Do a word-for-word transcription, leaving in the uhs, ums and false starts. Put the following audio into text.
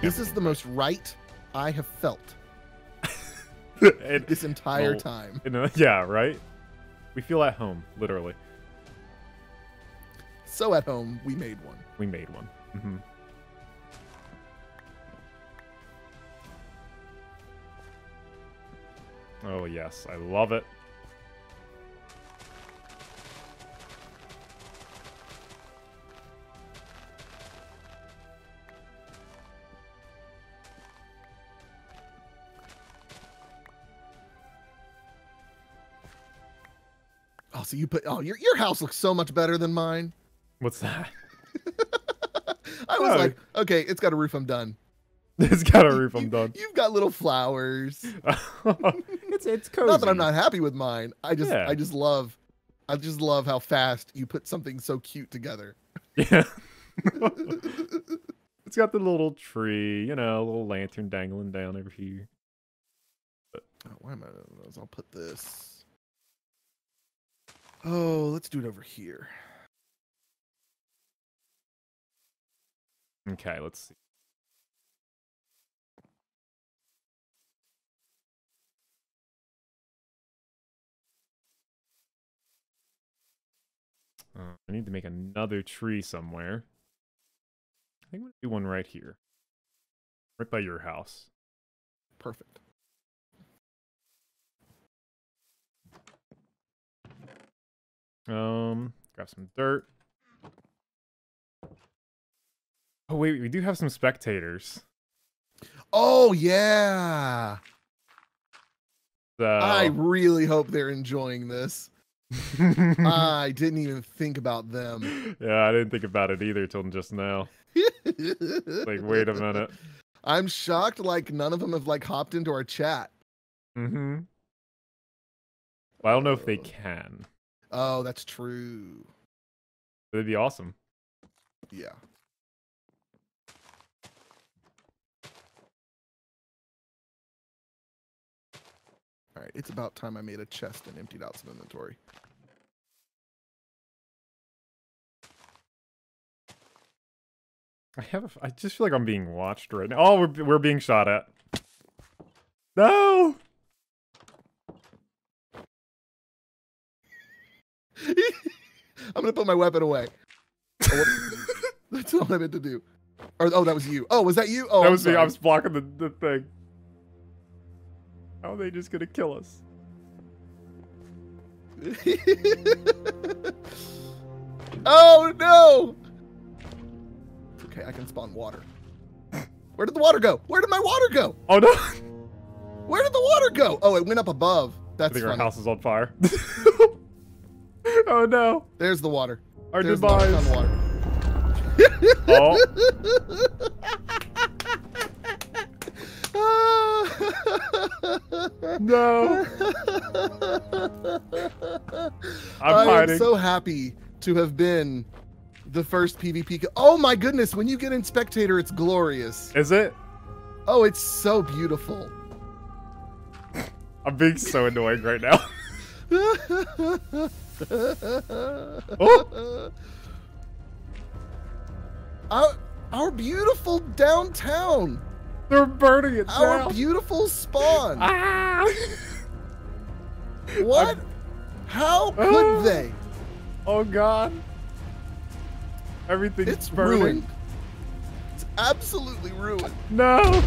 This is the most right I have felt it, this entire oh, time. You know, yeah, right? We feel at home, literally. So at home, we made one. We made one. Mm-hmm. Oh, yes. I love it. Oh, so you put... Oh, your, your house looks so much better than mine. What's that? I was oh. like, okay, it's got a roof. I'm done. It's got a roof. I'm you, done. You've got little flowers. it's it's cozy. Not that I'm not happy with mine. I just yeah. I just love, I just love how fast you put something so cute together. Yeah. It's got the little tree, you know, a little lantern dangling down over here. But, oh, why am I? I'll put this. Oh, let's do it over here. Okay, let's see. Uh, I need to make another tree somewhere. I think I'm going to do one right here. Right by your house. Perfect. Um, grab some dirt. Oh, wait, we do have some spectators. Oh, yeah. So... I really hope they're enjoying this. I didn't even think about them. Yeah, I didn't think about it either till just now. Like, wait a minute. I'm shocked, like, none of them have, like, hopped into our chat. Mm-hmm. Well, I don't know oh. if they can. Oh, that's true. That'd be awesome. Yeah. All right, it's about time I made a chest and emptied out some inventory. I have. A, I just feel like I'm being watched right now. Oh, we're we're being shot at. No. I'm gonna put my weapon away. Oh, that's all I meant to do. Or oh, that was you. Oh, was that you? Oh, that was me. I was blocking the the thing. How are they just gonna kill us? Oh no! Okay, I can spawn water. Where did the water go? Where did my water go? Oh no! Where did the water go? Oh, it went up above. That's I think funny. Our house is on fire. Oh no! There's the water. Our There's demise. The water. Oh. No. I'm hiding. I'm so happy to have been the first PvP. Oh my goodness, when you get in Spectator, it's glorious. Is it? Oh, it's so beautiful. I'm being so annoying right now. Oh. Our, our beautiful downtown. They're burning it down. Our beautiful spawn. Ah. What? I'm... How could ah. they? Oh, God. Everything's it's burning. Ruined. It's absolutely ruined. No.